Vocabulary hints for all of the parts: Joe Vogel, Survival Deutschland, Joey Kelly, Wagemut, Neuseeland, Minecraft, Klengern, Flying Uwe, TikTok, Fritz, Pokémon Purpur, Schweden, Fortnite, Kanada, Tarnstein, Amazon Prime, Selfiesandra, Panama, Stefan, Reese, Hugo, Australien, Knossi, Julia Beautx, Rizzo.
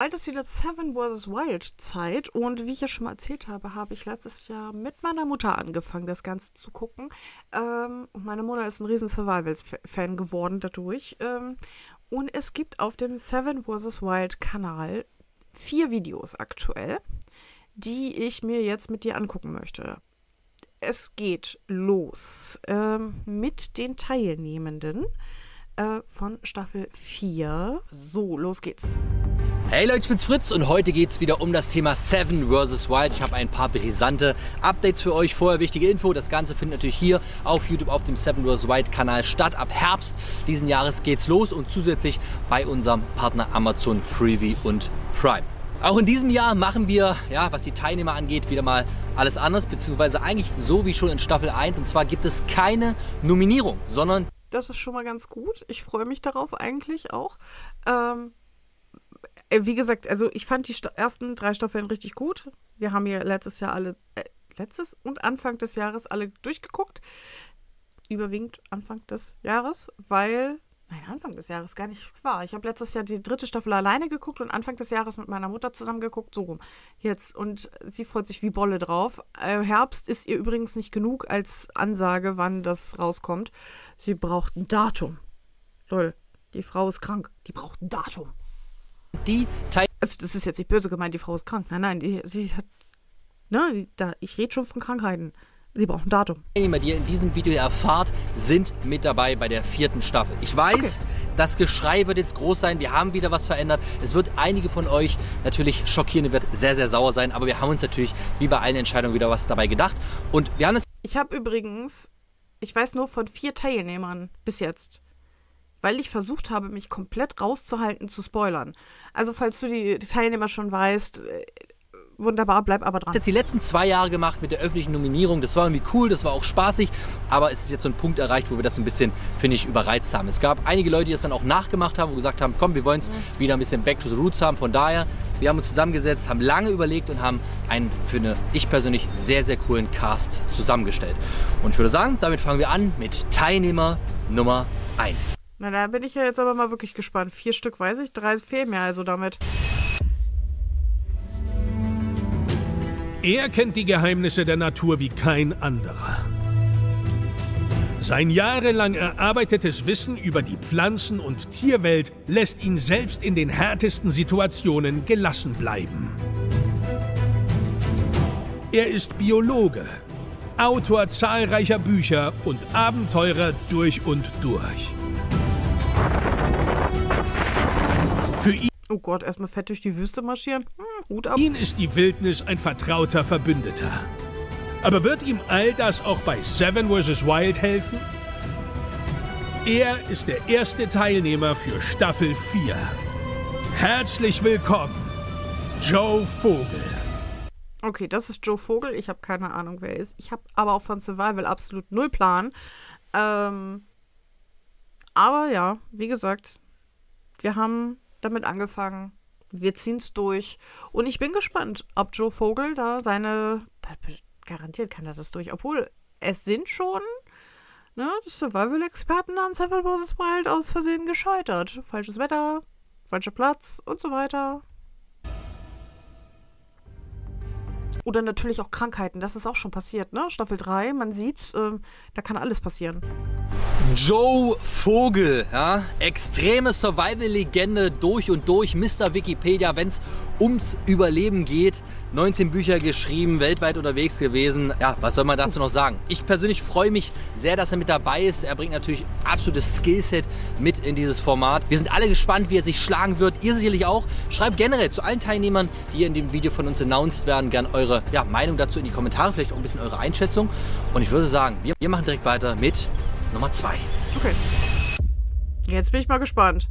Bald ist wieder 7 vs. Wild Zeit und wie ich ja schon mal erzählt habe, habe ich letztes Jahr mit meiner Mutter angefangen, das Ganze zu gucken. Und meine Mutter ist ein riesen Survival-Fan geworden dadurch. Und es gibt auf dem 7 vs. Wild Kanal 4 Videos aktuell, die ich mir jetzt mit dir angucken möchte. Es geht los mit den Teilnehmenden von Staffel 4. So, los geht's. Hey Leute, ich bin's Fritz und heute geht's wieder um das Thema 7 vs. Wild. Ich habe ein paar brisante Updates für euch. Vorher wichtige Info, das Ganze findet natürlich hier auf YouTube auf dem 7 vs. Wild Kanal statt. Ab Herbst diesen Jahres geht's los und zusätzlich bei unserem Partner Amazon Freeview und Prime. Auch in diesem Jahr machen wir, ja, was die Teilnehmer angeht, wieder mal alles anders, beziehungsweise eigentlich so wie schon in Staffel 1. Und zwar gibt es keine Nominierung, sondern... Das ist schon mal ganz gut. Ich freue mich darauf eigentlich auch. Wie gesagt, also ich fand die ersten 3 Staffeln richtig gut. Wir haben ja letztes Jahr alle, letztes und Anfang des Jahres alle durchgeguckt. Überwiegend Anfang des Jahres, weil... Nein, Anfang des Jahres gar nicht wahr. Ich habe letztes Jahr die 3. Staffel alleine geguckt und Anfang des Jahres mit meiner Mutter zusammen geguckt, so rum. Jetzt, und sie freut sich wie Bolle drauf. Herbst ist ihr übrigens nicht genug als Ansage, wann das rauskommt. Sie braucht ein Datum. Leute, die Frau ist krank. Die braucht ein Datum. Die Teil... Also das ist jetzt nicht böse gemeint, die Frau ist krank. Nein, nein, sie hat... Ne, ich rede schon von Krankheiten. Sie brauchen ein Datum. Die Teilnehmer, die ihr in diesem Video erfahrt, sind mit dabei bei der 4. Staffel. Ich weiß, das Geschrei wird jetzt groß sein. Wir haben wieder was verändert. Es wird einige von euch natürlich schockieren und wird sehr, sehr sauer sein. Aber wir haben uns natürlich wie bei allen Entscheidungen wieder was dabei gedacht. Und wir haben es. Ich habe übrigens, ich weiß nur von 4 Teilnehmern bis jetzt, weil ich versucht habe, mich komplett rauszuhalten, zu spoilern. Also falls du die Teilnehmer schon weißt... Wunderbar, bleib aber dran. Ich habe jetzt die letzten 2 Jahre gemacht mit der öffentlichen Nominierung. Das war irgendwie cool, das war auch spaßig. Aber es ist jetzt so ein Punkt erreicht, wo wir das so ein bisschen, finde ich, überreizt haben. Es gab einige Leute, die das dann auch nachgemacht haben, wo gesagt haben, komm, wir wollen es wieder ein bisschen back to the roots haben. Von daher, wir haben uns zusammengesetzt, haben lange überlegt und haben einen, finde ich persönlich, sehr, sehr coolen Cast zusammengestellt. Und ich würde sagen, damit fangen wir an mit Teilnehmer Nummer 1. Na, da bin ich ja jetzt aber mal wirklich gespannt. 4 Stück weiß ich, 3 fehlen mir also damit. Er kennt die Geheimnisse der Natur wie kein anderer. Sein jahrelang erarbeitetes Wissen über die Pflanzen- und Tierwelt lässt ihn selbst in den härtesten Situationen gelassen bleiben. Er ist Biologe, Autor zahlreicher Bücher und Abenteurer durch und durch. Für ihn... Oh Gott, erstmal fett durch die Wüste marschieren. Hut ab. Ihm ist die Wildnis ein vertrauter Verbündeter. Aber wird ihm all das auch bei 7 vs. Wild helfen? Er ist der erste Teilnehmer für Staffel 4. Herzlich willkommen, Joe Vogel. Okay, das ist Joe Vogel. Ich habe keine Ahnung, wer er ist. Ich habe aber auch von Survival absolut null Plan. Aber ja, wie gesagt, wir haben... damit angefangen. Wir ziehen es durch. Und ich bin gespannt, ob Joe Vogel da seine... Garantiert kann er das durch. Obwohl, es sind schon, ne, Survival-Experten an 7 vs. Wild aus Versehen gescheitert. Falsches Wetter, falscher Platz und so weiter. Oder natürlich auch Krankheiten. Das ist auch schon passiert, ne? Staffel 3, man sieht's, da kann alles passieren. Joe Vogel, ja? Extreme Survival-Legende durch und durch, Mr. Wikipedia, wenn's ums Überleben geht. 19 Bücher geschrieben, weltweit unterwegs gewesen. Ja, was soll man dazu noch sagen? Ich persönlich freue mich sehr, dass er mit dabei ist. Er bringt natürlich absolutes Skillset mit in dieses Format. Wir sind alle gespannt, wie er sich schlagen wird. Ihr sicherlich auch. Schreibt generell zu allen Teilnehmern, die in dem Video von uns announced werden, gern eure Meinung dazu in die Kommentare, vielleicht auch ein bisschen eure Einschätzung. Und ich würde sagen, wir machen direkt weiter mit Nummer 2. Okay. Jetzt bin ich mal gespannt.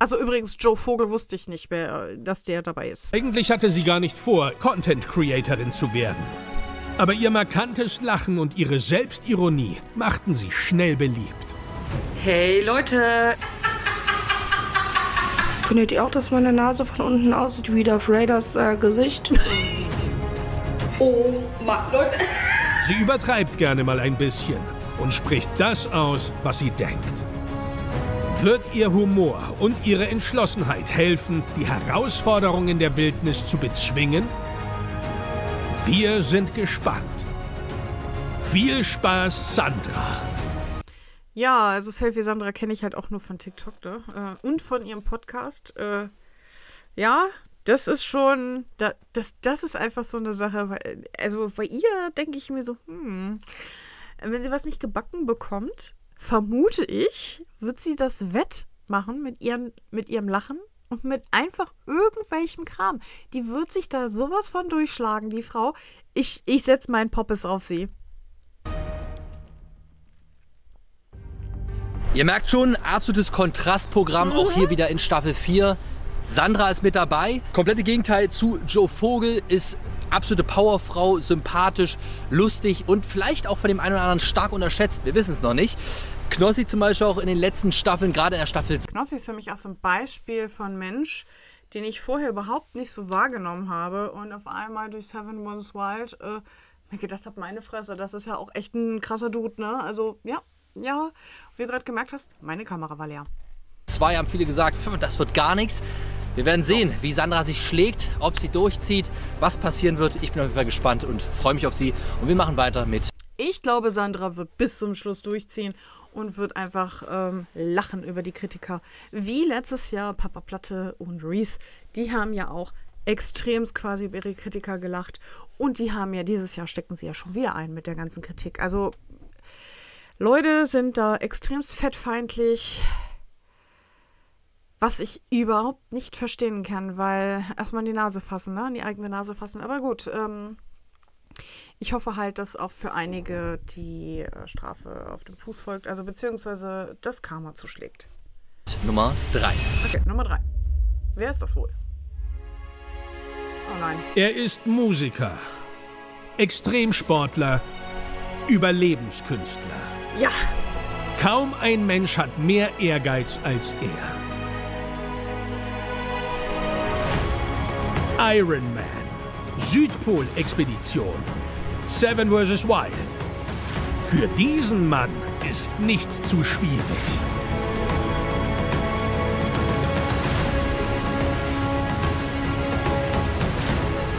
Also übrigens, Joe Vogel wusste ich nicht mehr, dass der dabei ist. Eigentlich hatte sie gar nicht vor, Content-Creatorin zu werden. Aber ihr markantes Lachen und ihre Selbstironie machten sie schnell beliebt. Hey Leute! Findet ihr auch, dass meine Nase von unten aussieht wie Darth Raiders Gesicht? Oh, Mann, Leute! Sie übertreibt gerne mal ein bisschen und spricht das aus, was sie denkt. wird ihr Humor und ihre Entschlossenheit helfen, die Herausforderungen der Wildnis zu bezwingen? Wir sind gespannt. Viel Spaß, Sandra. Ja, also Selfiesandra kenne ich halt auch nur von TikTok, ne? Und von ihrem Podcast. Ja, das ist schon, das ist einfach so eine Sache, weil, also bei ihr denke ich mir so, wenn sie was nicht gebacken bekommt, vermute ich, wird sie das wettmachen mit ihrem Lachen und mit einfach irgendwelchem Kram. Die wird sich da sowas von durchschlagen, die Frau. Ich setze meinen Poppes auf sie. Ihr merkt schon, absolutes Kontrastprogramm, auch hier wieder in Staffel 4. Sandra ist mit dabei. Komplette Gegenteil zu Joe Vogel, ist absolute Powerfrau, sympathisch, lustig und vielleicht auch von dem einen oder anderen stark unterschätzt. Wir wissen es noch nicht. Knossi zum Beispiel auch in den letzten Staffeln, gerade in der Staffel... Knossi ist für mich auch so ein Beispiel von Mensch, den ich vorher überhaupt nicht so wahrgenommen habe und auf einmal durch 7 vs. Wild mir gedacht habe, meine Fresse, das ist ja auch echt ein krasser Dude, ne? Also, ja, wie du gerade gemerkt hast, meine Kamera war leer. Zwei haben viele gesagt, das wird gar nichts. Wir werden sehen, wie Sandra sich schlägt, ob sie durchzieht, was passieren wird. Ich bin auf jeden Fall gespannt und freue mich auf sie. Und wir machen weiter mit. Ich glaube, Sandra wird bis zum Schluss durchziehen und wird einfach lachen über die Kritiker. Wie letztes Jahr Papa Platte und Reese. Die haben ja auch extremst quasi über ihre Kritiker gelacht. Und die haben ja dieses Jahr, stecken sie ja schon wieder ein mit der ganzen Kritik. Also Leute sind da extremst fettfeindlich, was ich überhaupt nicht verstehen kann, weil erstmal in die Nase fassen, ne? In die eigene Nase fassen. Aber gut, ich hoffe halt, dass auch für einige die Strafe auf dem Fuß folgt, also beziehungsweise das Karma zuschlägt. Nummer 3. Okay, Nummer 3. Wer ist das wohl? Oh nein. Er ist Musiker, Extremsportler, Überlebenskünstler. Ja. Kaum ein Mensch hat mehr Ehrgeiz als er. Iron Man, Südpol-Expedition, 7 vs. Wild. Für diesen Mann ist nichts zu schwierig.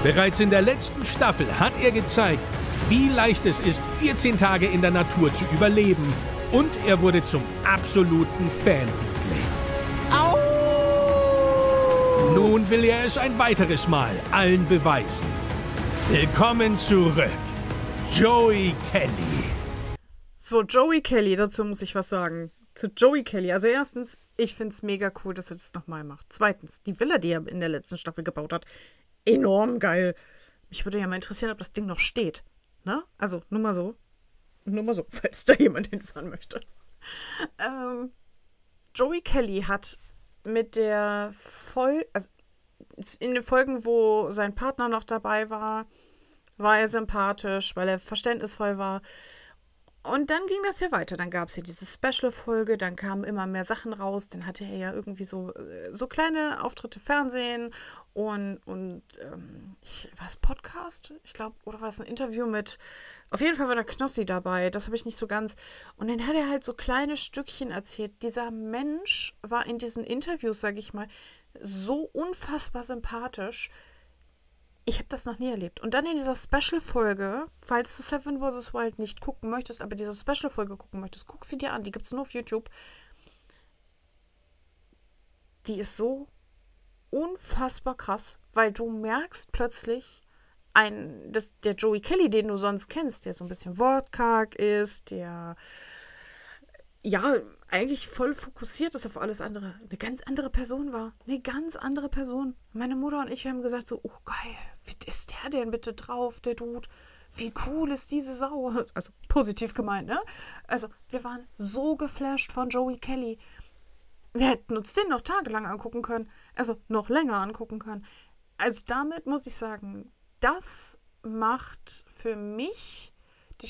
Bereits in der letzten Staffel hat er gezeigt, wie leicht es ist, 14 Tage in der Natur zu überleben. Und er wurde zum absoluten Fanliebling. Au! Nun will er es ein weiteres Mal allen beweisen. Willkommen zurück, Joey Kelly. So, Joey Kelly, dazu muss ich was sagen. Zu Joey Kelly. Also erstens, ich finde es mega cool, dass er das nochmal macht. Zweitens, die Villa, die er in der letzten Staffel gebaut hat, enorm geil. Mich würde ja mal interessieren, ob das Ding noch steht. Ne? Also, nur mal so, falls da jemand hinfahren möchte. Joey Kelly hat mit der also in den Folgen, wo sein Partner noch dabei war, war er sympathisch, weil er verständnisvoll war. Und dann ging das ja weiter. Dann gab es ja diese Special-Folge, dann kamen immer mehr Sachen raus. Dann hatte er ja irgendwie so kleine Auftritte im Fernsehen und war es Podcast? Ich glaube, oder war es ein Interview mit, auf jeden Fall war da Knossi dabei, das habe ich nicht so ganz. Und dann hat er halt so kleine Stückchen erzählt. Dieser Mensch war in diesen Interviews, sage ich mal, so unfassbar sympathisch. Ich habe das noch nie erlebt. Und dann in dieser Special-Folge, falls du 7 vs. Wild nicht gucken möchtest, aber diese Special-Folge gucken möchtest, guck sie dir an. Die gibt es nur auf YouTube. Die ist so unfassbar krass, weil du merkst plötzlich, der Joey Kelly, den du sonst kennst, der so ein bisschen wortkarg ist, der ja eigentlich voll fokussiert ist auf alles andere, eine ganz andere Person war. Eine ganz andere Person. Meine Mutter und ich haben gesagt so, oh geil, wie ist der denn bitte drauf, der Dude? Wie cool ist diese Sau? Also positiv gemeint, ne? Also wir waren so geflasht von Joey Kelly. Wir hätten uns den noch tagelang angucken können. Also noch länger angucken können. Also damit muss ich sagen, das macht für mich die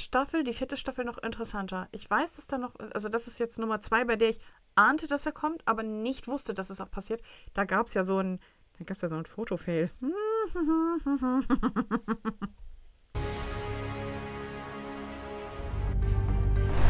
vierte Staffel noch interessanter. Ich weiß, dass da noch, also das ist jetzt Nummer 2, bei der ich ahnte, dass er kommt, aber nicht wusste, dass es auch passiert. Da gab es ja so ein Fotofail.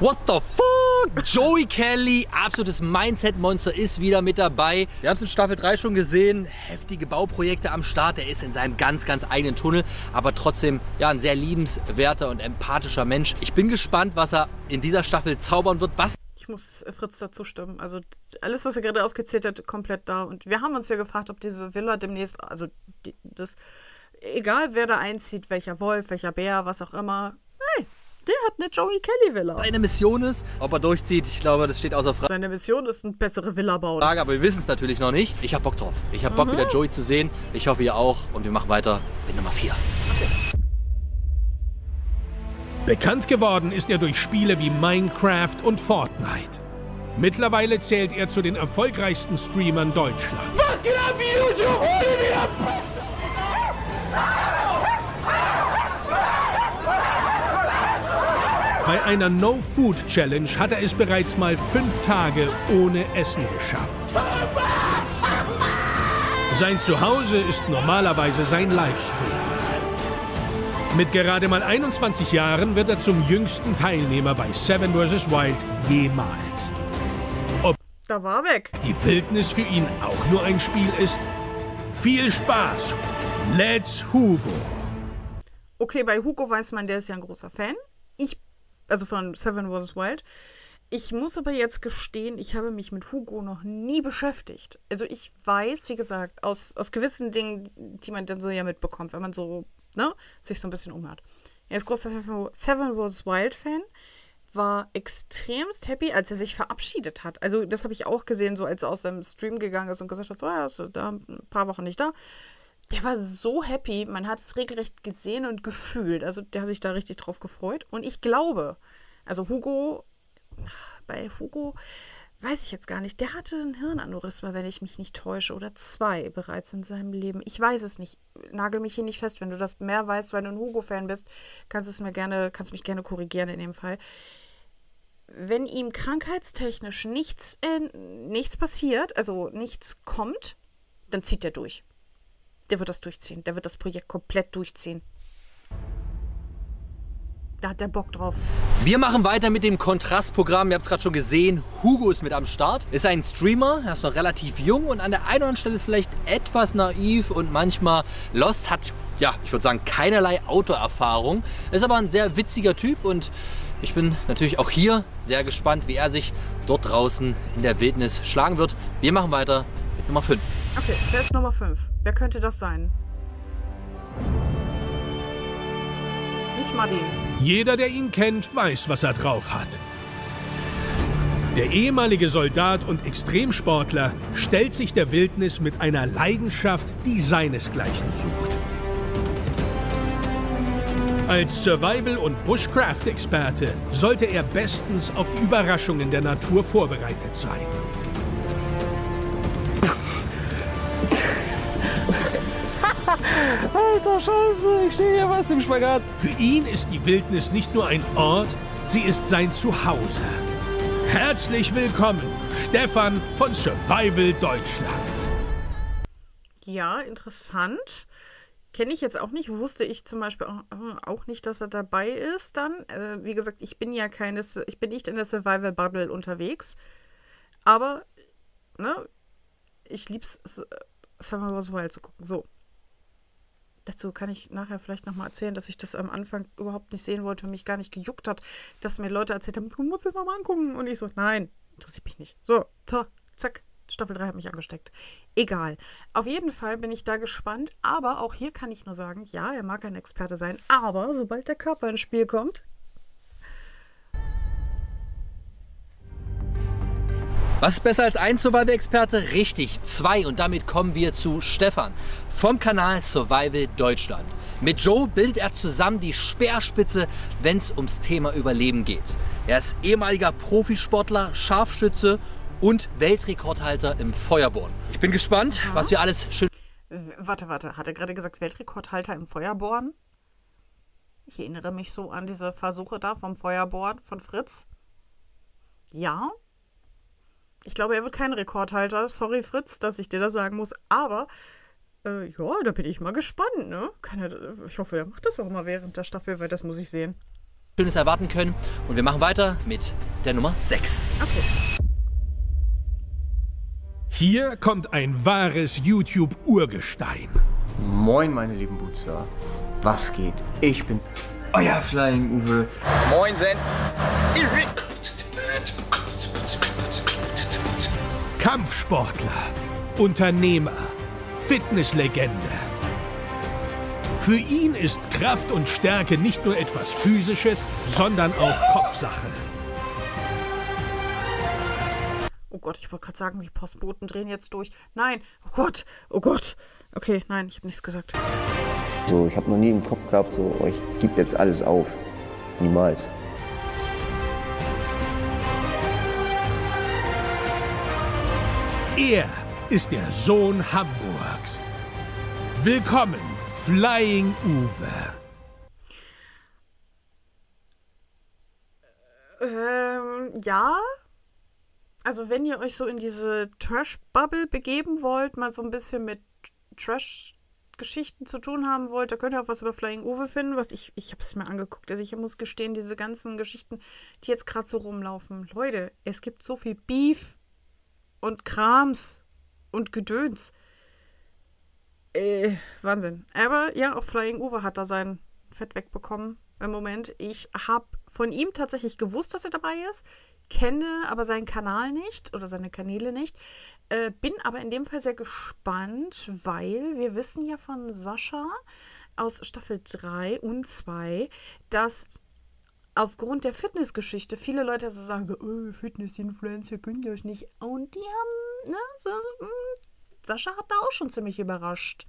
What the fuck? Joey Kelly, absolutes Mindset-Monster, ist wieder mit dabei. Wir haben es in Staffel 3 schon gesehen, heftige Bauprojekte am Start. Er ist in seinem ganz eigenen Tunnel, aber trotzdem ja ein sehr liebenswerter und empathischer Mensch. Ich bin gespannt, was er in dieser Staffel zaubern wird. Was? Ich muss Fritz dazu stimmen. Also alles, was er gerade aufgezählt hat, komplett da. Und wir haben uns ja gefragt, ob diese Villa demnächst, also das, egal wer da einzieht, welcher Wolf, welcher Bär, was auch immer, hey, der hat eine Joey Kelly Villa. Seine Mission ist, ob er durchzieht, ich glaube, das steht außer Frage. Seine Mission ist, eine bessere Villa bauen. Aber wir wissen es natürlich noch nicht. Ich habe Bock drauf. Ich habe Bock, wieder Joey zu sehen. Ich hoffe, ihr auch. Und wir machen weiter mit Nummer 4. Okay. Bekannt geworden ist er durch Spiele wie Minecraft und Fortnite. Mittlerweile zählt er zu den erfolgreichsten Streamern Deutschlands. Was geht ab, YouTube? Hol ihn wieder ab! Bei einer No-Food-Challenge hat er es bereits mal 5 Tage ohne Essen geschafft. Sein Zuhause ist normalerweise sein Livestream. Mit gerade mal 21 Jahren wird er zum jüngsten Teilnehmer bei 7 vs. Wild jemals. Ob da war weg. Die Wildnis für ihn auch nur ein Spiel ist? Viel Spaß! Let's Hugo! Okay, bei Hugo weiß man, der ist ja ein großer Fan. Also von 7 vs. Wild. Ich muss aber jetzt gestehen, ich habe mich mit Hugo noch nie beschäftigt. Also ich weiß, wie gesagt, aus gewissen Dingen, die man dann so ja mitbekommt, wenn man so, ne, sich so ein bisschen umhört. Er ist großer 7 vs. Wild Fan, war extremst happy, als er sich verabschiedet hat. Also das habe ich auch gesehen, so als er aus seinem Stream gegangen ist und gesagt hat, so, ja, ist da ein paar Wochen nicht da. Der war so happy, man hat es regelrecht gesehen und gefühlt. Also der hat sich da richtig drauf gefreut. Und ich glaube, also Hugo, bei Hugo weiß ich jetzt gar nicht, der hatte ein Hirnaneurysma, wenn ich mich nicht täusche, oder 2 bereits in seinem Leben. Ich weiß es nicht, nagel mich hier nicht fest. Wenn du das mehr weißt, weil du ein Hugo-Fan bist, kannst du mich gerne korrigieren in dem Fall. Wenn ihm krankheitstechnisch nichts passiert, also nichts kommt, dann zieht er durch. Der wird das durchziehen, der wird das Projekt komplett durchziehen. Da hat der Bock drauf. Wir machen weiter mit dem Kontrastprogramm. Ihr habt es gerade schon gesehen. Hugo ist mit am Start. Ist ein Streamer. Er ist noch relativ jung und an der einen oder anderen Stelle vielleicht etwas naiv und manchmal lost. Hat, ja, ich würde sagen, keinerlei Outdoor-Erfahrung. Ist aber ein sehr witziger Typ und ich bin natürlich auch hier sehr gespannt, wie er sich dort draußen in der Wildnis schlagen wird. Wir machen weiter mit Nummer 5. Okay, wer ist Nummer 5? Wer könnte das sein? Das ist nicht Martin. Jeder, der ihn kennt, weiß, was er drauf hat. Der ehemalige Soldat und Extremsportler stellt sich der Wildnis mit einer Leidenschaft, die seinesgleichen sucht. Als Survival- und Bushcraft-Experte sollte er bestens auf die Überraschungen der Natur vorbereitet sein. Alter Scheiße, ich stehe hier was im Spagat. Für ihn ist die Wildnis nicht nur ein Ort, sie ist sein Zuhause. Herzlich willkommen, Stefan von Survival Deutschland. Ja, interessant. Kenne ich jetzt auch nicht, wusste ich zum Beispiel auch nicht, dass er dabei ist dann. Wie gesagt, ich bin nicht in der Survival Bubble unterwegs. Aber, ne, ich lieb's, Survival vs. Wild zu gucken, so. Dazu kann ich nachher vielleicht nochmal erzählen, dass ich das am Anfang überhaupt nicht sehen wollte und mich gar nicht gejuckt hat, dass mir Leute erzählt haben, du musst das nochmal angucken. Und ich so, nein, interessiert mich nicht. So, zack, Staffel 3 hat mich angesteckt. Egal. Auf jeden Fall bin ich da gespannt, aber auch hier kann ich nur sagen, ja, er mag ein Experte sein, aber sobald der Körper ins Spiel kommt... Was ist besser als ein Survival-Experte? Richtig, 2. Und damit kommen wir zu Stefan vom Kanal Survival Deutschland. Mit Joe bildet er zusammen die Speerspitze, wenn es ums Thema Überleben geht. Er ist ehemaliger Profisportler, Scharfschütze und Weltrekordhalter im Feuerbohren. Ich bin gespannt, was wir alles schön... Warte, hat er gerade gesagt Weltrekordhalter im Feuerbohren? Ich erinnere mich so an diese Versuche da vom Feuerbohren von Fritz. Ja. Ich glaube, er wird kein Rekordhalter. Sorry, Fritz, dass ich dir das sagen muss. Aber, ja, da bin ich mal gespannt, ne? Ich hoffe, er macht das auch mal während der Staffel, weil das muss ich sehen. Schönes erwarten können. Und wir machen weiter mit der Nummer 6. Okay. Hier kommt ein wahres YouTube-Urgestein. Moin, meine lieben Butzer. Was geht? Ich bin euer Flying Uwe. Moin, Sen. Kampfsportler, Unternehmer, Fitnesslegende. Für ihn ist Kraft und Stärke nicht nur etwas Physisches, sondern auch Kopfsache. Oh Gott, ich wollte gerade sagen, die Postboten drehen jetzt durch. Nein, oh Gott, oh Gott. Okay, nein, ich habe nichts gesagt. So, ich habe noch nie im Kopf gehabt, so, oh, ich gebe jetzt alles auf. Niemals. Er ist der Sohn Hamburgs. Willkommen, Flying Uwe. Ja? Also wenn ihr euch so in diese Trash-Bubble begeben wollt, mal so ein bisschen mit Trash-Geschichten zu tun haben wollt, da könnt ihr auch was über Flying Uwe finden, was ich habe es mir angeguckt. Also ich muss gestehen, diese ganzen Geschichten, die jetzt gerade so rumlaufen. Leute, es gibt so viel Beef und Krams und Gedöns. Wahnsinn. Aber ja, auch Flying Uwe hat da sein Fett wegbekommen im Moment. Ich habe von ihm tatsächlich gewusst, dass er dabei ist. Kenne aber seinen Kanal nicht oder seine Kanäle nicht, bin aber in dem Fall sehr gespannt, weil wir wissen ja von Sascha aus Staffel 3 und 2, dass aufgrund der Fitnessgeschichte viele Leute so sagen, so, oh, Fitness-Influencer könnt ihr euch nicht, und die haben, ne, so, Sascha hat da auch schon ziemlich überrascht.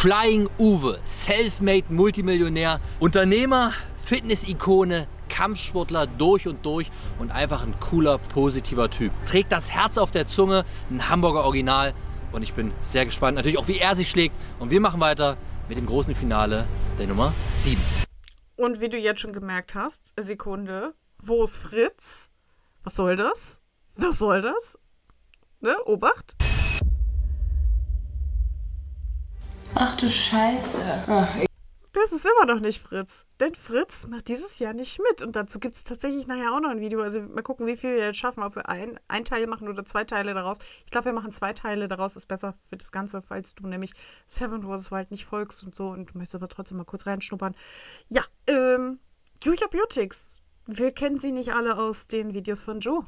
Flying Uwe, self-made Multimillionär, Unternehmer, Fitness-Ikone, Kampfsportler durch und durch und einfach ein cooler, positiver Typ. Trägt das Herz auf der Zunge, ein Hamburger Original, und ich bin sehr gespannt, natürlich auch, wie er sich schlägt. Und wir machen weiter mit dem großen Finale der Nummer 7. Und wie du jetzt schon gemerkt hast, Sekunde, wo ist Fritz? Was soll das? Was soll das? Ne, Obacht. Ach du Scheiße. Ach, das ist immer noch nicht Fritz, denn Fritz macht dieses Jahr nicht mit, und dazu gibt es tatsächlich nachher auch noch ein Video, also mal gucken, wie viel wir jetzt schaffen, ob wir ein Teil machen oder zwei Teile daraus. Ich glaube, wir machen zwei Teile daraus, ist besser für das Ganze, falls du nämlich 7 vs. Wild nicht folgst und so und du möchtest aber trotzdem mal kurz reinschnuppern. Ja, Julia Beautx, wir kennen sie nicht alle aus den Videos von Joe.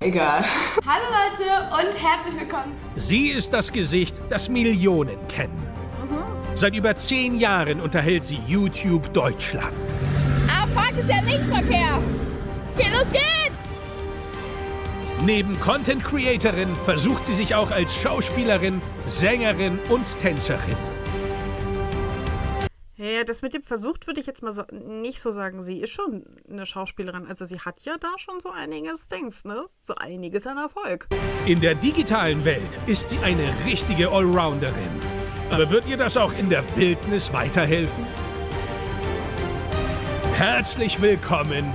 Egal. Hallo Leute und herzlich willkommen. Sie ist das Gesicht, das Millionen kennen. Seit über 10 Jahren unterhält sie YouTube Deutschland. Ah, fuck, ist ja Linksverkehr. Okay, los geht's! Neben Content-Creatorin versucht sie sich auch als Schauspielerin, Sängerin und Tänzerin. Ja, das mit dem versucht würde ich jetzt mal so nicht so sagen. Sie ist schon eine Schauspielerin. Also sie hat ja da schon so einiges Dings, ne? So einiges an Erfolg. In der digitalen Welt ist sie eine richtige Allrounderin. Aber wird ihr das auch in der Wildnis weiterhelfen? Herzlich willkommen,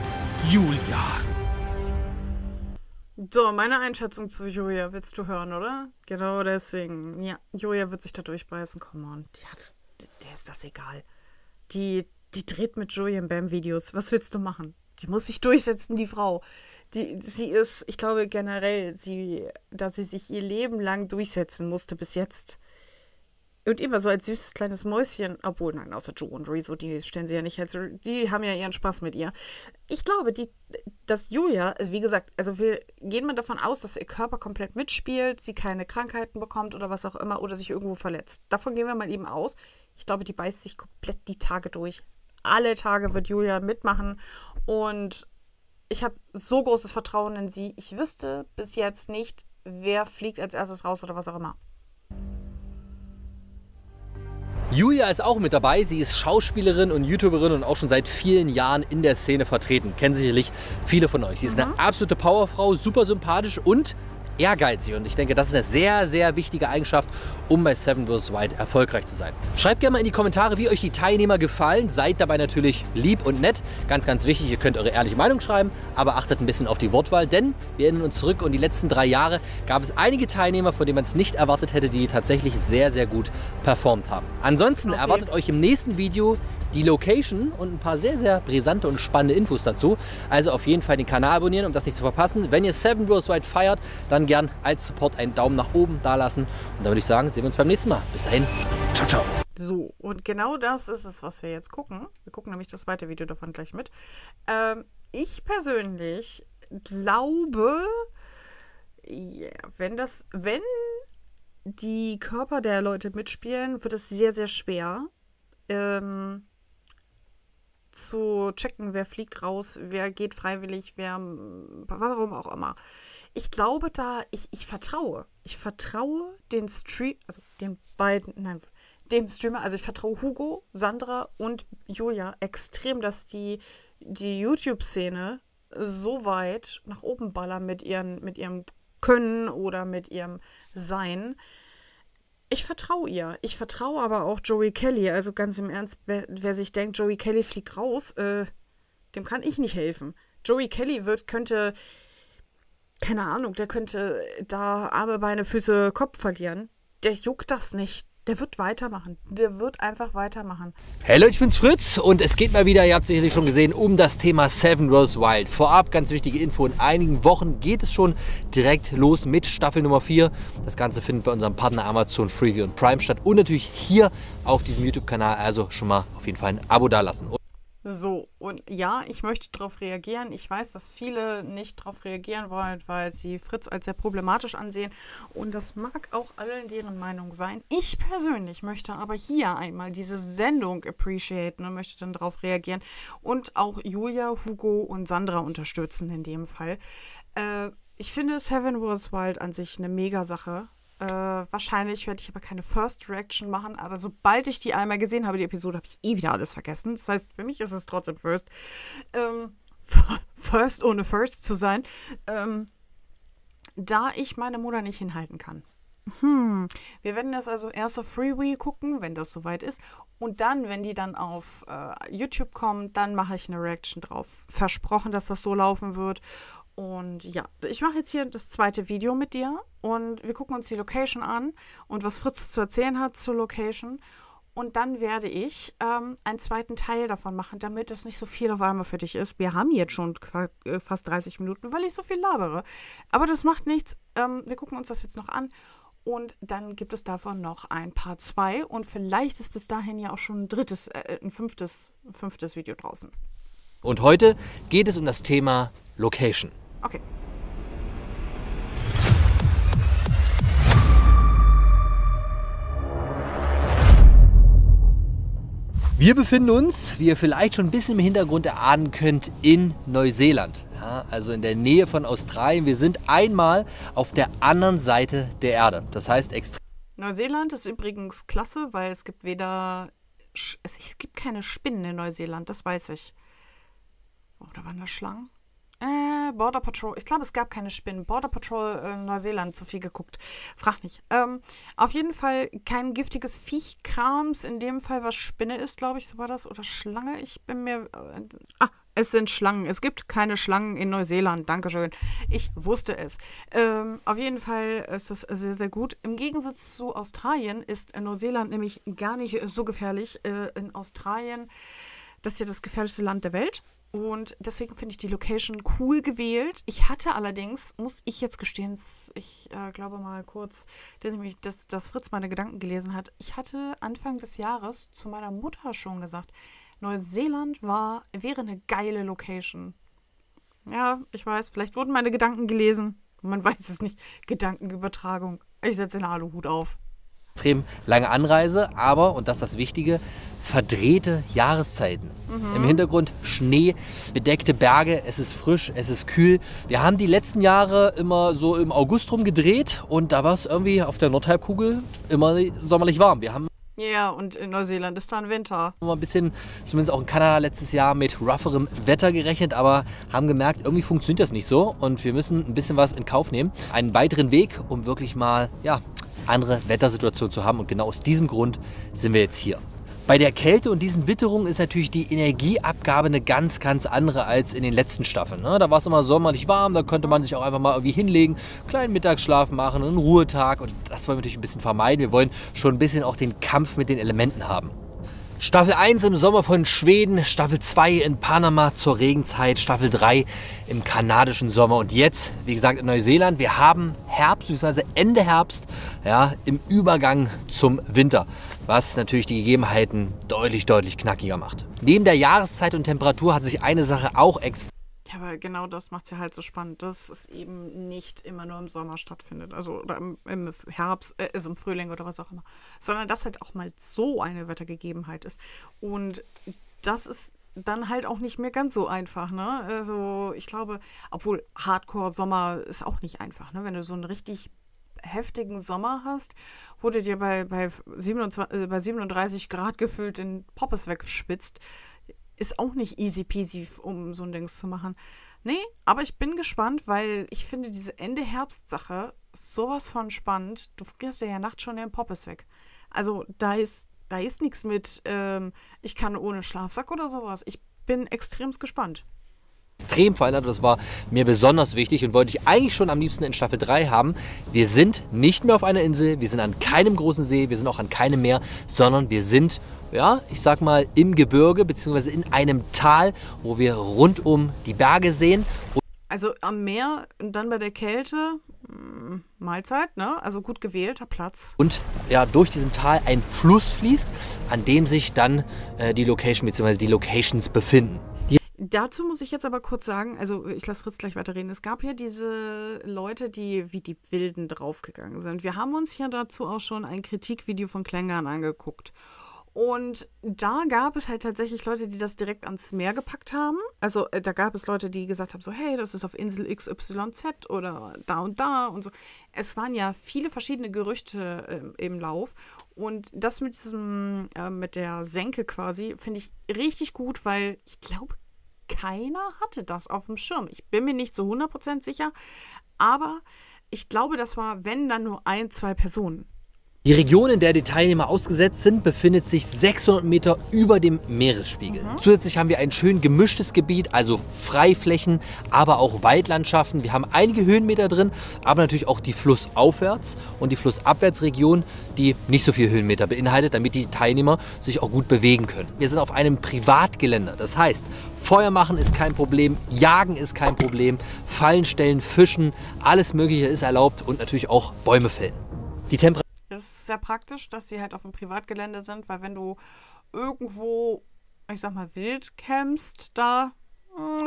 Julia. So, meine Einschätzung zu Julia willst du hören, oder? Genau deswegen. Ja, Julia wird sich da durchbeißen. Come on, der ist das egal. Die dreht mit Julian Bam-Videos. Was willst du machen? Die muss sich durchsetzen, die Frau. Sie ist, ich glaube generell, dass sie sich ihr Leben lang durchsetzen musste bis jetzt. Und immer so als süßes kleines Mäuschen, obwohl, nein, außer Joe und Rizzo, die stellen sie ja nicht, die haben ja ihren Spaß mit ihr. Ich glaube, dass Julia, wie gesagt, also wir gehen mal davon aus, dass ihr Körper komplett mitspielt, sie keine Krankheiten bekommt oder was auch immer oder sich irgendwo verletzt. Davon gehen wir mal eben aus. Ich glaube, die beißt sich komplett die Tage durch. Alle Tage wird Julia mitmachen, und ich habe so großes Vertrauen in sie. Ich wüsste bis jetzt nicht, wer fliegt als erstes raus oder was auch immer. Julia ist auch mit dabei. Sie ist Schauspielerin und YouTuberin und auch schon seit vielen Jahren in der Szene vertreten. Kennen sicherlich viele von euch. Sie ist eine absolute Powerfrau, super sympathisch und ehrgeizig und ich denke, das ist eine sehr, sehr wichtige Eigenschaft, um bei 7 vs. Wild erfolgreich zu sein. Schreibt gerne mal in die Kommentare, wie euch die Teilnehmer gefallen. Seid dabei natürlich lieb und nett. Ganz, ganz wichtig, ihr könnt eure ehrliche Meinung schreiben, aber achtet ein bisschen auf die Wortwahl, denn wir erinnern uns zurück und die letzten 3 Jahre gab es einige Teilnehmer, von denen man es nicht erwartet hätte, die tatsächlich sehr, sehr gut performt haben. Ansonsten erwartet euch im nächsten Video die Location und ein paar sehr, sehr brisante und spannende Infos dazu. Also auf jeden Fall den Kanal abonnieren, um das nicht zu verpassen. Wenn ihr 7 vs. Wild feiert, dann gern als Support einen Daumen nach oben dalassen. Und da würde ich sagen, sehen wir uns beim nächsten Mal. Bis dahin, ciao, ciao. So, und genau das ist es, was wir jetzt gucken. Wir gucken nämlich das zweite Video davon gleich mit. Ich persönlich glaube, yeah, wenn die Körper der Leute mitspielen, wird es sehr, sehr schwer, zu checken, wer fliegt raus, wer geht freiwillig, wer, warum auch immer. Ich glaube da, ich vertraue den Stream, also den beiden, nein, dem Streamer, also ich vertraue Hugo, Sandra und Julia extrem, dass die YouTube-Szene so weit nach oben ballern mit ihrem Können oder mit ihrem Sein. Ich vertraue ihr. Ich vertraue aber auch Joey Kelly. Also ganz im Ernst, wer sich denkt, Joey Kelly fliegt raus, dem kann ich nicht helfen. Joey Kelly könnte, keine Ahnung, der könnte da Arme, Beine, Füße, Kopf verlieren. Der juckt das nicht. Der wird weitermachen. Der wird einfach weitermachen. Hey Leute, ich bin's Fritz und es geht mal wieder, ihr habt es sicherlich schon gesehen, um das Thema 7 vs. Wild. Vorab ganz wichtige Info, in einigen Wochen geht es schon direkt los mit Staffel Nummer 4. Das Ganze findet bei unserem Partner Amazon, Freeview und Prime statt und natürlich hier auf diesem YouTube-Kanal. Also schon mal auf jeden Fall ein Abo dalassen. So, und ja, ich möchte darauf reagieren. Ich weiß, dass viele nicht darauf reagieren wollen, weil sie Fritz als sehr problematisch ansehen. Und das mag auch allen deren Meinung sein. Ich persönlich möchte aber hier einmal diese Sendung appreciaten und möchte dann darauf reagieren. Und auch Julia, Hugo und Sandra unterstützen in dem Fall. Ich finde 7 vs. Wild an sich eine Mega-Sache. Wahrscheinlich werde ich aber keine First Reaction machen, aber sobald ich die einmal gesehen habe, die Episode, habe ich eh wieder alles vergessen. Das heißt, für mich ist es trotzdem First. First ohne First zu sein. Da ich meine Mutter nicht hinhalten kann. Wir werden das also erst auf Freewheel gucken, wenn das soweit ist. Und dann, wenn die dann auf YouTube kommen, dann mache ich eine Reaction drauf. Versprochen, dass das so laufen wird. Und ja, ich mache jetzt hier das zweite Video mit dir und wir gucken uns die Location an und was Fritz zu erzählen hat zur Location. Und dann werde ich einen zweiten Teil davon machen, damit das nicht so viel auf einmal für dich ist. Wir haben jetzt schon fast 30 Minuten, weil ich so viel labere. Aber das macht nichts. Wir gucken uns das jetzt noch an und dann gibt es davon noch ein Part 2. Und vielleicht ist bis dahin ja auch schon ein fünftes Video draußen. Und heute geht es um das Thema Location. Okay. Wir befinden uns, wie ihr vielleicht schon ein bisschen im Hintergrund erahnen könnt, in Neuseeland. Ja, also in der Nähe von Australien. Wir sind einmal auf der anderen Seite der Erde. Das heißt extrem. Neuseeland ist übrigens klasse, weil es gibt keine Spinnen in Neuseeland, das weiß ich. Oder waren das Schlangen? Border Patrol. Ich glaube, es gab keine Spinnen. Border Patrol Neuseeland, zu viel geguckt. Frag nicht. Auf jeden Fall kein giftiges Viechkrams. In dem Fall, was Spinne ist, glaube ich, so war das. Oder Schlange. Ich bin mir... es sind Schlangen. Es gibt keine Schlangen in Neuseeland. Dankeschön. Ich wusste es. Auf jeden Fall ist das sehr, sehr gut. Im Gegensatz zu Australien ist Neuseeland nämlich gar nicht so gefährlich. In Australien, das ist ja das gefährlichste Land der Welt. Und deswegen finde ich die Location cool gewählt. Ich hatte allerdings, muss ich jetzt gestehen, ich glaube mal kurz, dass Fritz meine Gedanken gelesen hat. Ich hatte Anfang des Jahres zu meiner Mutter schon gesagt, Neuseeland wäre eine geile Location. Ja, ich weiß, vielleicht wurden meine Gedanken gelesen. Man weiß es nicht. Gedankenübertragung. Ich setze den Aluhut auf. Extrem lange Anreise, aber, und das ist das Wichtige, verdrehte Jahreszeiten. Im Hintergrund Schnee, bedeckte Berge, es ist frisch, es ist kühl. Wir haben die letzten Jahre immer so im August rum gedreht und da war es irgendwie auf der Nordhalbkugel immer sommerlich warm. Wir haben Ja, yeah, und in Neuseeland ist dann Winter. Wir haben ein bisschen, zumindest auch in Kanada letztes Jahr, mit rougherem Wetter gerechnet, aber haben gemerkt, irgendwie funktioniert das nicht so und wir müssen ein bisschen was in Kauf nehmen. Einen weiteren Weg, um wirklich mal, ja, andere Wettersituationen zu haben, und genau aus diesem Grund sind wir jetzt hier. Bei der Kälte und diesen Witterungen ist natürlich die Energieabgabe eine ganz, ganz andere als in den letzten Staffeln. Da war es immer sommerlich warm, da konnte man sich auch einfach mal irgendwie hinlegen, kleinen Mittagsschlaf machen, einen Ruhetag, und das wollen wir natürlich ein bisschen vermeiden. Wir wollen schon ein bisschen auch den Kampf mit den Elementen haben. Staffel 1 im Sommer von Schweden, Staffel 2 in Panama zur Regenzeit, Staffel 3 im kanadischen Sommer und jetzt, wie gesagt, in Neuseeland. Wir haben Herbst, bzw. Ende Herbst, ja, im Übergang zum Winter, was natürlich die Gegebenheiten deutlich, deutlich knackiger macht. Neben der Jahreszeit und Temperatur hat sich eine Sache auch extrem... Ja, aber genau das macht es ja halt so spannend, dass es eben nicht immer nur im Sommer stattfindet, also oder im Herbst, also im Frühling oder was auch immer, sondern dass halt auch mal so eine Wettergegebenheit ist. Und das ist dann halt auch nicht mehr ganz so einfach, ne? Also ich glaube, obwohl Hardcore-Sommer ist auch nicht einfach, ne? Wenn du so einen richtig heftigen Sommer hast, wo du dir bei 37 Grad gefühlt in Poppes wegspitzt, ist auch nicht easy peasy, um so ein Ding zu machen. Nee, aber ich bin gespannt, weil ich finde diese Ende-Herbst-Sache sowas von spannend. Du frierst dir ja nachts schon den Poppes weg. Also da ist nichts mit, ich kann ohne Schlafsack oder sowas. Ich bin extremst gespannt. Extrem verändert, das war mir besonders wichtig und wollte ich eigentlich schon am liebsten in Staffel 3 haben. Wir sind nicht mehr auf einer Insel, wir sind an keinem großen See, wir sind auch an keinem Meer, sondern wir sind, ja, ich sag mal, im Gebirge bzw. in einem Tal, wo wir rundum die Berge sehen. Also am Meer und dann bei der Kälte... Mahlzeit, ne? Also gut gewählter Platz. Und ja, durch diesen Tal ein Fluss fließt, an dem sich dann die Location bzw. die Locations befinden. Dazu muss ich jetzt aber kurz sagen, also ich lasse Fritz gleich weiterreden. Es gab ja diese Leute, die wie die Wilden draufgegangen sind. Wir haben uns ja dazu auch schon ein Kritikvideo von Klengern angeguckt. Und da gab es halt tatsächlich Leute, die das direkt ans Meer gepackt haben. Also da gab es Leute, die gesagt haben, so hey, das ist auf Insel XYZ oder da und so. Es waren ja viele verschiedene Gerüchte im Lauf. Und das mit diesem, mit der Senke quasi, finde ich richtig gut, weil ich glaube, keiner hatte das auf dem Schirm. Ich bin mir nicht so 100% sicher, aber ich glaube, das war, wenn, dann nur 1, 2 Personen. Die Region, in der die Teilnehmer ausgesetzt sind, befindet sich 600 Meter über dem Meeresspiegel. Mhm. Zusätzlich haben wir ein schön gemischtes Gebiet, also Freiflächen, aber auch Waldlandschaften. Wir haben einige Höhenmeter drin, aber natürlich auch die Flussaufwärts- und die Flussabwärtsregion, die nicht so viel Höhenmeter beinhaltet, damit die Teilnehmer sich auch gut bewegen können. Wir sind auf einem Privatgelände, das heißt, Feuer machen ist kein Problem, Jagen ist kein Problem, Fallen stellen, Fischen, alles Mögliche ist erlaubt und natürlich auch Bäume fällen. Die Temperatur... Das ist sehr praktisch, dass sie halt auf dem Privatgelände sind, weil wenn du irgendwo, ich sag mal, wild campst, da,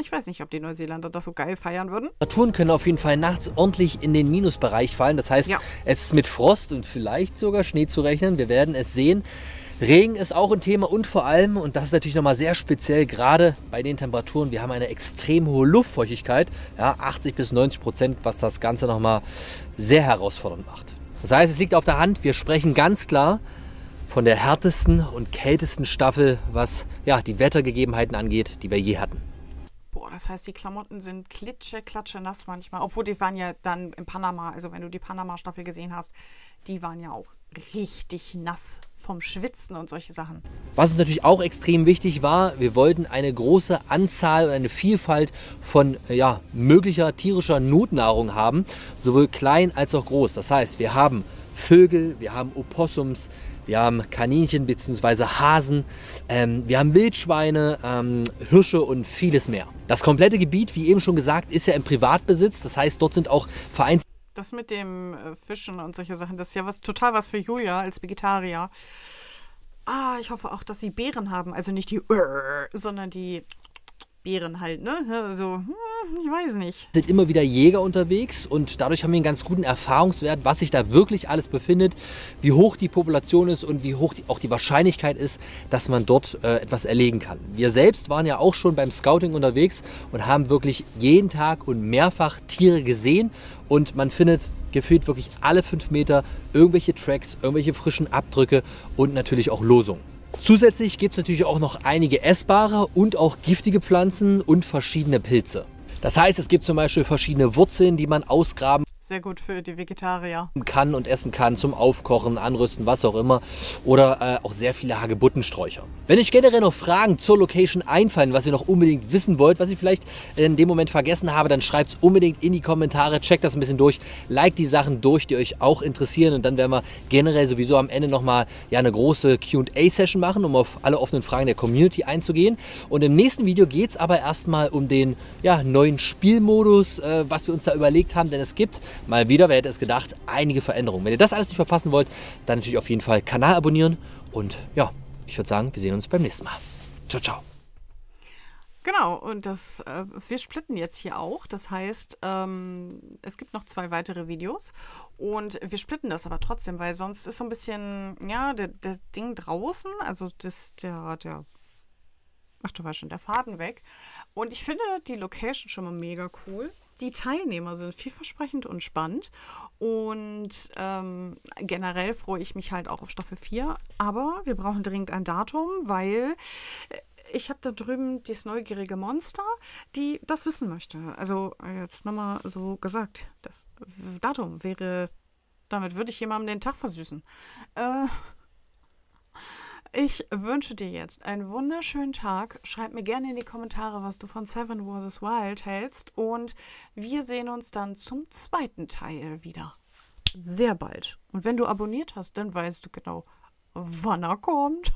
ich weiß nicht, ob die Neuseeländer das so geil feiern würden. Temperaturen können auf jeden Fall nachts ordentlich in den Minusbereich fallen. Das heißt, ja, es ist mit Frost und vielleicht sogar Schnee zu rechnen. Wir werden es sehen. Regen ist auch ein Thema und vor allem, und das ist natürlich nochmal sehr speziell, gerade bei den Temperaturen, wir haben eine extrem hohe Luftfeuchtigkeit, ja, 80 bis 90%, was das Ganze nochmal sehr herausfordernd macht. Das heißt, es liegt auf der Hand, wir sprechen ganz klar von der härtesten und kältesten Staffel, was ja die Wettergegebenheiten angeht, die wir je hatten. Boah, das heißt, die Klamotten sind klitsche-klatsche nass manchmal. Obwohl, die waren ja dann in Panama, also wenn du die Panama-Staffel gesehen hast, die waren ja auch richtig nass vom Schwitzen und solche Sachen. Was uns natürlich auch extrem wichtig war, wir wollten eine große Anzahl und eine Vielfalt von ja, möglicher tierischer Notnahrung haben, sowohl klein als auch groß. Das heißt, wir haben Vögel, wir haben Opossums, wir haben Kaninchen bzw. Hasen, wir haben Wildschweine, Hirsche und vieles mehr. Das komplette Gebiet, wie eben schon gesagt, ist ja im Privatbesitz, das heißt, dort sind auch Vereins... Das mit dem Fischen und solche Sachen, das ist ja was, total was für Julia als Vegetarier. Ah, ich hoffe auch, dass sie Beeren haben. Also nicht die, sondern die Beeren halt, ne? Also, ich weiß nicht. Sind immer wieder Jäger unterwegs und dadurch haben wir einen ganz guten Erfahrungswert, was sich da wirklich alles befindet, wie hoch die Population ist und wie hoch auch die Wahrscheinlichkeit ist, dass man dort etwas erlegen kann. Wir selbst waren ja auch schon beim Scouting unterwegs und haben wirklich jeden Tag und mehrfach Tiere gesehen. Und man findet gefühlt wirklich alle 5 Meter irgendwelche Tracks, irgendwelche frischen Abdrücke und natürlich auch Losungen. Zusätzlich gibt es natürlich auch noch einige essbare und auch giftige Pflanzen und verschiedene Pilze. Das heißt, es gibt zum Beispiel verschiedene Wurzeln, die man ausgraben sehr gut für die Vegetarier kann und essen kann zum Aufkochen, Anrüsten, was auch immer. Oder auch sehr viele Hagebuttensträucher. Wenn euch generell noch Fragen zur Location einfallen, was ihr noch unbedingt wissen wollt, was ich vielleicht in dem Moment vergessen habe, dann schreibt es unbedingt in die Kommentare, checkt das ein bisschen durch, liked die Sachen durch, die euch auch interessieren, und dann werden wir generell sowieso am Ende nochmal eine große Q&A-Session machen, um auf alle offenen Fragen der Community einzugehen. Und im nächsten Video geht es aber erstmal um den neuen Spielmodus, was wir uns da überlegt haben, denn es gibt mal wieder, wer hätte es gedacht, einige Veränderungen. Wenn ihr das alles nicht verpassen wollt, dann natürlich auf jeden Fall Kanal abonnieren. Und ja, ich würde sagen, wir sehen uns beim nächsten Mal. Ciao, ciao. Genau, und das, wir splitten jetzt hier auch. Das heißt, es gibt noch 2 weitere Videos. Und wir splitten das aber trotzdem, weil sonst ist so ein bisschen, ja, das Ding draußen, also der Faden weg. Und ich finde die Location schon mal mega cool. Die Teilnehmer sind vielversprechend und spannend und generell freue ich mich halt auch auf Staffel 4, aber wir brauchen dringend ein Datum, weil ich habe da drüben dieses neugierige Monster, die das wissen möchte. Also jetzt nochmal so gesagt, das Datum wäre, damit würde ich jemandem den Tag versüßen. Ich wünsche dir jetzt einen wunderschönen Tag. Schreib mir gerne in die Kommentare, was du von 7 vs. Wild hältst. Und wir sehen uns dann zum 2. Teil wieder. Sehr bald. Und wenn du abonniert hast, dann weißt du genau, wann er kommt.